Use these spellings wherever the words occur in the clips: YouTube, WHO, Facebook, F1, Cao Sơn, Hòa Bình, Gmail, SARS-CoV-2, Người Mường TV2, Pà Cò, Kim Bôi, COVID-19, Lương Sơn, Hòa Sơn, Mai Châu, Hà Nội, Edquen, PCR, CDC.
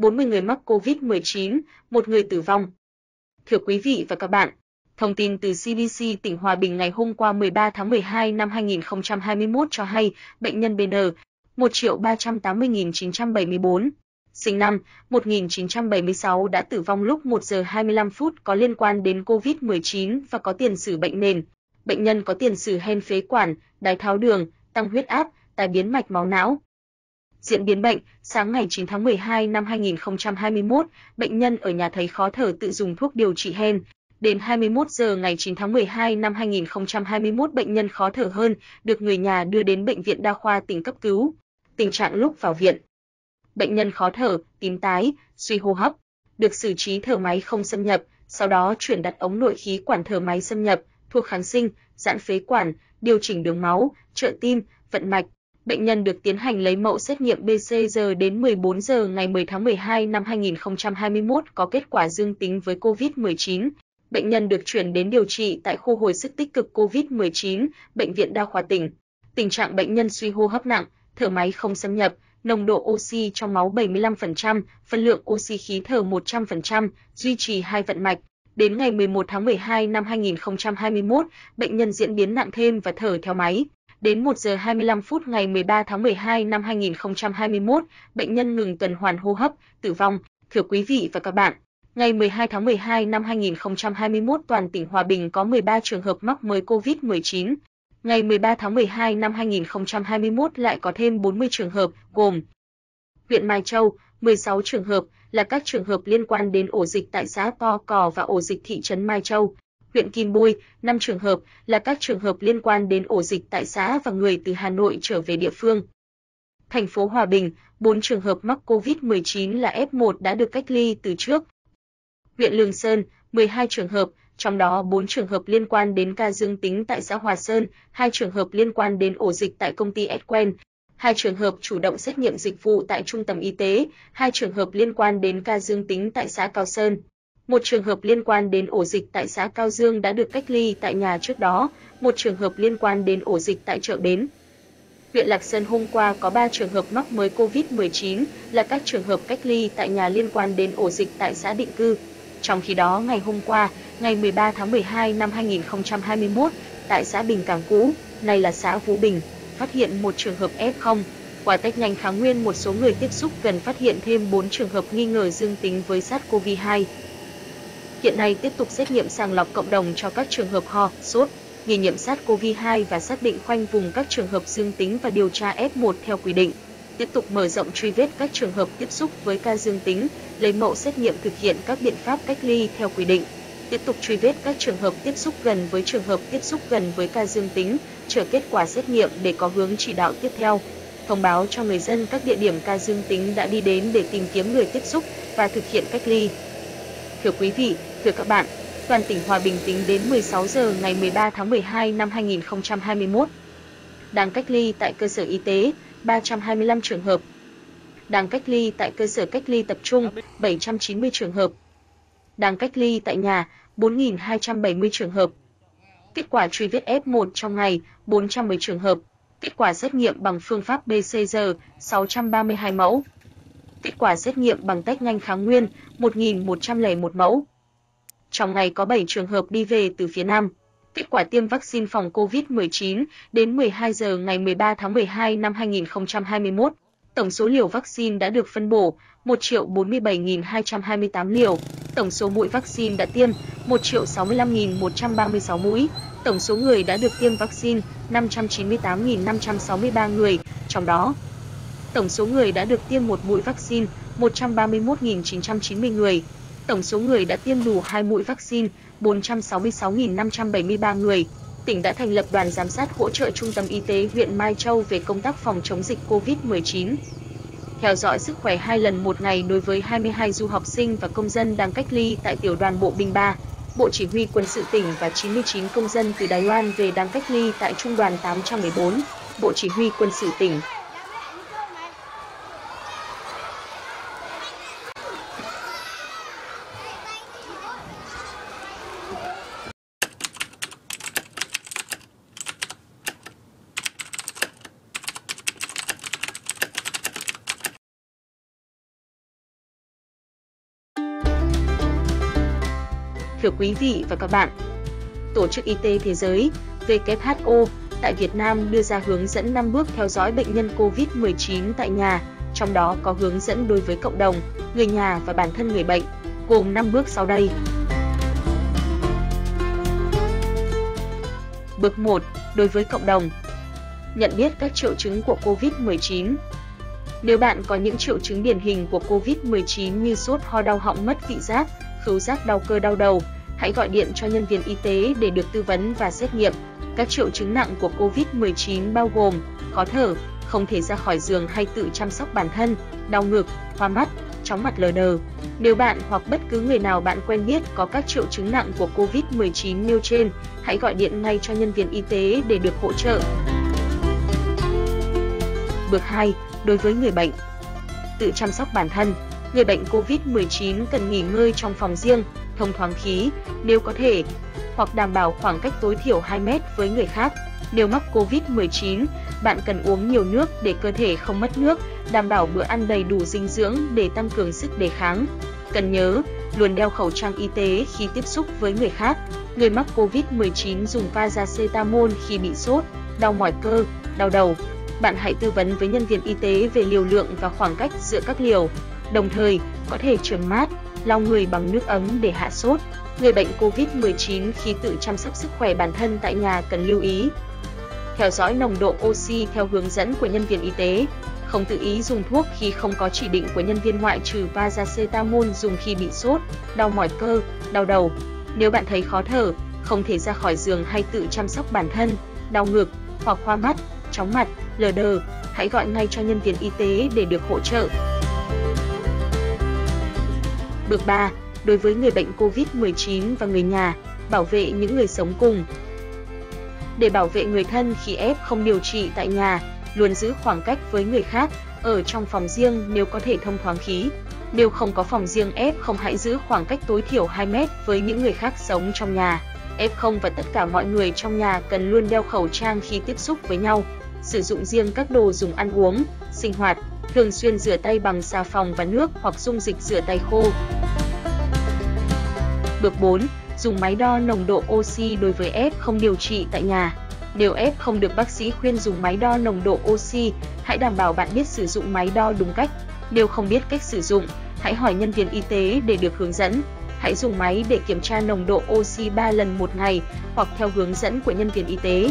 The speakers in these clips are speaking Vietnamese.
40 người mắc COVID-19, 1 người tử vong. Thưa quý vị và các bạn, thông tin từ CDC tỉnh Hòa Bình ngày hôm qua 13 tháng 12 năm 2021 cho hay bệnh nhân BN 1.380.974, sinh năm 1976 đã tử vong lúc 1 giờ 25 phút có liên quan đến COVID-19 và có tiền sử bệnh nền. Bệnh nhân có tiền sử hen phế quản, đái tháo đường, tăng huyết áp, tai biến mạch máu não. Diễn biến bệnh, sáng ngày 9 tháng 12 năm 2021, bệnh nhân ở nhà thấy khó thở tự dùng thuốc điều trị hen. Đến 21 giờ ngày 9 tháng 12 năm 2021, bệnh nhân khó thở hơn, được người nhà đưa đến Bệnh viện Đa khoa tỉnh cấp cứu. Tình trạng lúc vào viện. Bệnh nhân khó thở, tím tái, suy hô hấp, được xử trí thở máy không xâm nhập, sau đó chuyển đặt ống nội khí quản thở máy xâm nhập, thuốc kháng sinh, giãn phế quản, điều chỉnh đường máu, trợ tim, vận mạch. Bệnh nhân được tiến hành lấy mẫu xét nghiệm PCR đến 14 giờ ngày 10 tháng 12 năm 2021 có kết quả dương tính với COVID-19. Bệnh nhân được chuyển đến điều trị tại khu hồi sức tích cực COVID-19, Bệnh viện Đa khoa tỉnh. Tình trạng bệnh nhân suy hô hấp nặng, thở máy không xâm nhập, nồng độ oxy trong máu 75%, phân lượng oxy khí thở 100%, duy trì 2 vận mạch. Đến ngày 11 tháng 12 năm 2021, bệnh nhân diễn biến nặng thêm và thở theo máy. Đến 1 giờ 25 phút ngày 13 tháng 12 năm 2021, bệnh nhân ngừng tuần hoàn hô hấp, tử vong. Thưa quý vị và các bạn, ngày 12 tháng 12 năm 2021, toàn tỉnh Hòa Bình có 13 trường hợp mắc mới COVID-19. Ngày 13 tháng 12 năm 2021 lại có thêm 40 trường hợp, gồm huyện Mai Châu, 16 trường hợp là các trường hợp liên quan đến ổ dịch tại xã Pà Cò và ổ dịch thị trấn Mai Châu. Huyện Kim Bôi, 5 trường hợp là các trường hợp liên quan đến ổ dịch tại xã và người từ Hà Nội trở về địa phương. Thành phố Hòa Bình, 4 trường hợp mắc COVID-19 là F1 đã được cách ly từ trước. Huyện Lương Sơn, 12 trường hợp, trong đó 4 trường hợp liên quan đến ca dương tính tại xã Hòa Sơn, 2 trường hợp liên quan đến ổ dịch tại công ty Edquen, 2 trường hợp chủ động xét nghiệm dịch vụ tại trung tâm y tế, 2 trường hợp liên quan đến ca dương tính tại xã Cao Sơn. 1 trường hợp liên quan đến ổ dịch tại xã Cao Dương đã được cách ly tại nhà trước đó, 1 trường hợp liên quan đến ổ dịch tại chợ Bến. Huyện Lạc Sơn hôm qua có 3 trường hợp mắc mới COVID-19 là các trường hợp cách ly tại nhà liên quan đến ổ dịch tại xã Định Cư. Trong khi đó, ngày hôm qua, ngày 13 tháng 12 năm 2021, tại xã Bình Cảng Cũ, nay là xã Phú Bình, phát hiện 1 trường hợp F0. Qua test nhanh kháng nguyên một số người tiếp xúc gần phát hiện thêm 4 trường hợp nghi ngờ dương tính với SARS-CoV-2. Hiện nay tiếp tục xét nghiệm sàng lọc cộng đồng cho các trường hợp ho, sốt, nghi nhiễm SARS-CoV-2 và xác định khoanh vùng các trường hợp dương tính và điều tra F1 theo quy định. Tiếp tục mở rộng truy vết các trường hợp tiếp xúc với ca dương tính, lấy mẫu xét nghiệm thực hiện các biện pháp cách ly theo quy định. Tiếp tục truy vết các trường hợp tiếp xúc gần với trường hợp tiếp xúc gần với ca dương tính, chờ kết quả xét nghiệm để có hướng chỉ đạo tiếp theo. Thông báo cho người dân các địa điểm ca dương tính đã đi đến để tìm kiếm người tiếp xúc và thực hiện cách ly. Thưa quý vị, thưa các bạn, toàn tỉnh Hòa Bình tính đến 16 giờ ngày 13 tháng 12 năm 2021. Đang cách ly tại cơ sở y tế, 325 trường hợp. Đang cách ly tại cơ sở cách ly tập trung, 790 trường hợp. Đang cách ly tại nhà, 4.270 trường hợp. Kết quả truy vết F1 trong ngày, 410 trường hợp. Kết quả xét nghiệm bằng phương pháp PCR, 632 mẫu. Kết quả xét nghiệm bằng test nhanh kháng nguyên, 1.101 mẫu. Trong ngày có 7 trường hợp đi về từ phía Nam. Kết quả tiêm vaccine phòng COVID-19 đến 12 giờ ngày 13 tháng 12 năm 2021. Tổng số liều vaccine đã được phân bổ 1.047.228 liều. Tổng số mũi vaccine đã tiêm 1.065.136 mũi. Tổng số người đã được tiêm vaccine 598.563 người. Trong đó, tổng số người đã được tiêm 1 mũi vaccine 131.990 người. Tổng số người đã tiêm đủ 2 mũi vaccine 466.573 người. Tỉnh đã thành lập đoàn giám sát hỗ trợ Trung tâm Y tế huyện Mai Châu về công tác phòng chống dịch COVID-19. Theo dõi sức khỏe 2 lần một ngày đối với 22 du học sinh và công dân đang cách ly tại Tiểu đoàn Bộ binh 3, Bộ Chỉ huy Quân sự tỉnh và 99 công dân từ Đài Loan về đang cách ly tại Trung đoàn 814, Bộ Chỉ huy Quân sự tỉnh. Thưa quý vị và các bạn, Tổ chức Y tế Thế giới WHO tại Việt Nam đưa ra hướng dẫn 5 bước theo dõi bệnh nhân COVID-19 tại nhà, trong đó có hướng dẫn đối với cộng đồng, người nhà và bản thân người bệnh, gồm 5 bước sau đây. Bước 1. Đối với cộng đồng. Nhận biết các triệu chứng của COVID-19. Nếu bạn có những triệu chứng điển hình của COVID-19 như sốt, ho, đau họng, mất vị giác, khứu giác, đau cơ, đau đầu, hãy gọi điện cho nhân viên y tế để được tư vấn và xét nghiệm. Các triệu chứng nặng của COVID-19 bao gồm khó thở, không thể ra khỏi giường hay tự chăm sóc bản thân, đau ngực, hoa mắt, chóng mặt lờ đờ. Nếu bạn hoặc bất cứ người nào bạn quen biết có các triệu chứng nặng của COVID-19 nêu trên, hãy gọi điện ngay cho nhân viên y tế để được hỗ trợ. Bước 2. Đối với người bệnh. Tự chăm sóc bản thân. Người bệnh COVID-19 cần nghỉ ngơi trong phòng riêng, thông thoáng khí, nếu có thể, hoặc đảm bảo khoảng cách tối thiểu 2 mét với người khác. Nếu mắc COVID-19, bạn cần uống nhiều nước để cơ thể không mất nước, đảm bảo bữa ăn đầy đủ dinh dưỡng để tăng cường sức đề kháng. Cần nhớ, luôn đeo khẩu trang y tế khi tiếp xúc với người khác. Người mắc COVID-19 dùng paracetamol khi bị sốt, đau mỏi cơ, đau đầu. Bạn hãy tư vấn với nhân viên y tế về liều lượng và khoảng cách giữa các liều. Đồng thời, có thể chườm mát, lau người bằng nước ấm để hạ sốt. Người bệnh COVID-19 khi tự chăm sóc sức khỏe bản thân tại nhà cần lưu ý. Theo dõi nồng độ oxy theo hướng dẫn của nhân viên y tế. Không tự ý dùng thuốc khi không có chỉ định của nhân viên, ngoại trừ paracetamol dùng khi bị sốt, đau mỏi cơ, đau đầu. Nếu bạn thấy khó thở, không thể ra khỏi giường hay tự chăm sóc bản thân, đau ngực hoặc hoa mắt, chóng mặt, lờ đờ, hãy gọi ngay cho nhân viên y tế để được hỗ trợ. Bước 3. Đối với người bệnh COVID-19 và người nhà, bảo vệ những người sống cùng. Để bảo vệ người thân khi F không điều trị tại nhà, luôn giữ khoảng cách với người khác, ở trong phòng riêng nếu có thể, thông thoáng khí. Nếu không có phòng riêng, F không hãy giữ khoảng cách tối thiểu 2 mét với những người khác sống trong nhà. F0 và tất cả mọi người trong nhà cần luôn đeo khẩu trang khi tiếp xúc với nhau. Sử dụng riêng các đồ dùng ăn uống, sinh hoạt, thường xuyên rửa tay bằng xà phòng và nước hoặc dung dịch rửa tay khô. Bước 4. Dùng máy đo nồng độ oxy đối với F không điều trị tại nhà. Nếu F không được bác sĩ khuyên dùng máy đo nồng độ oxy, hãy đảm bảo bạn biết sử dụng máy đo đúng cách. Nếu không biết cách sử dụng, hãy hỏi nhân viên y tế để được hướng dẫn. Hãy dùng máy để kiểm tra nồng độ oxy 3 lần một ngày hoặc theo hướng dẫn của nhân viên y tế.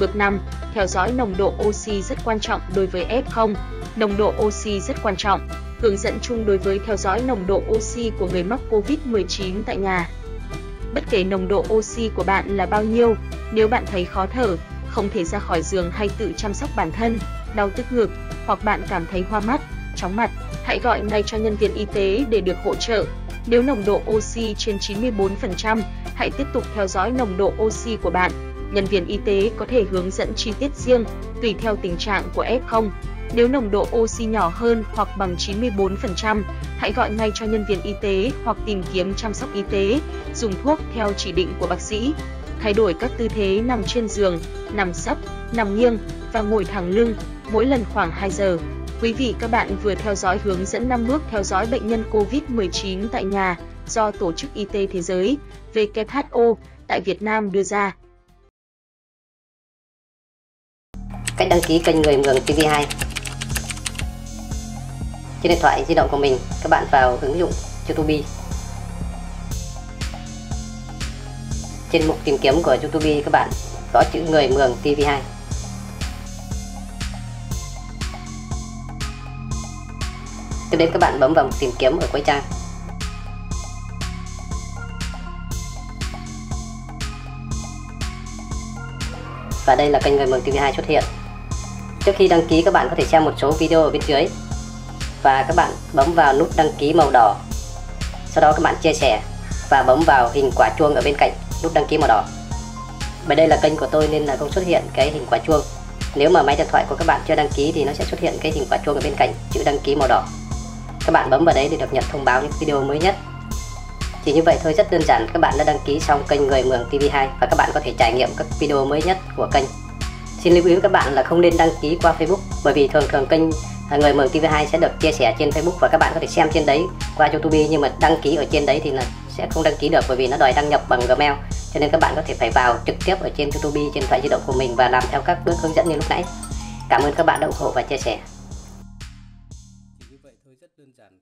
Bước 5. Theo dõi nồng độ oxy rất quan trọng đối với F0. Nồng độ oxy rất quan trọng. Hướng dẫn chung đối với theo dõi nồng độ oxy của người mắc COVID-19 tại nhà. Bất kể nồng độ oxy của bạn là bao nhiêu, nếu bạn thấy khó thở, không thể ra khỏi giường hay tự chăm sóc bản thân, đau tức ngực hoặc bạn cảm thấy hoa mắt, chóng mặt, hãy gọi ngay cho nhân viên y tế để được hỗ trợ. Nếu nồng độ oxy trên 94%, hãy tiếp tục theo dõi nồng độ oxy của bạn. Nhân viên y tế có thể hướng dẫn chi tiết riêng, tùy theo tình trạng của F0. Nếu nồng độ oxy nhỏ hơn hoặc bằng 94%, hãy gọi ngay cho nhân viên y tế hoặc tìm kiếm chăm sóc y tế, dùng thuốc theo chỉ định của bác sĩ. Thay đổi các tư thế nằm trên giường, nằm sấp, nằm nghiêng và ngồi thẳng lưng, mỗi lần khoảng 2 giờ. Quý vị các bạn vừa theo dõi hướng dẫn 5 bước theo dõi bệnh nhân COVID-19 tại nhà do Tổ chức Y tế Thế giới WHO tại Việt Nam đưa ra. Cách đăng ký kênh Người Mường TV2. Trên điện thoại di động của mình, các bạn vào ứng dụng YouTube. Trên mục tìm kiếm của YouTube, các bạn gõ chữ Người Mường TV2. Tiếp đến các bạn bấm vào mục tìm kiếm ở cuối trang. Và đây là kênh Người Mường TV2 xuất hiện. Trước khi đăng ký, các bạn có thể xem một số video ở bên dưới. Và các bạn bấm vào nút đăng ký màu đỏ. Sau đó các bạn chia sẻ và bấm vào hình quả chuông ở bên cạnh nút đăng ký màu đỏ. Bởi đây là kênh của tôi nên là không xuất hiện cái hình quả chuông. Nếu mà máy điện thoại của các bạn chưa đăng ký thì nó sẽ xuất hiện cái hình quả chuông ở bên cạnh chữ đăng ký màu đỏ. Các bạn bấm vào đấy để được nhận thông báo những video mới nhất. Chỉ như vậy thôi, rất đơn giản, các bạn đã đăng ký xong kênh Người Mường TV2 và các bạn có thể trải nghiệm các video mới nhất của kênh. Xin lưu ý với các bạn là không nên đăng ký qua Facebook, bởi vì thường thường kênh Người Mường TV2 sẽ được chia sẻ trên Facebook và các bạn có thể xem trên đấy qua YouTube, nhưng mà đăng ký ở trên đấy thì là sẽ không đăng ký được bởi vì nó đòi đăng nhập bằng Gmail, cho nên các bạn có thể phải vào trực tiếp ở trên YouTube trên điện thoại di động của mình và làm theo các bước hướng dẫn như lúc nãy. Cảm ơn các bạn đã ủng hộ và chia sẻ.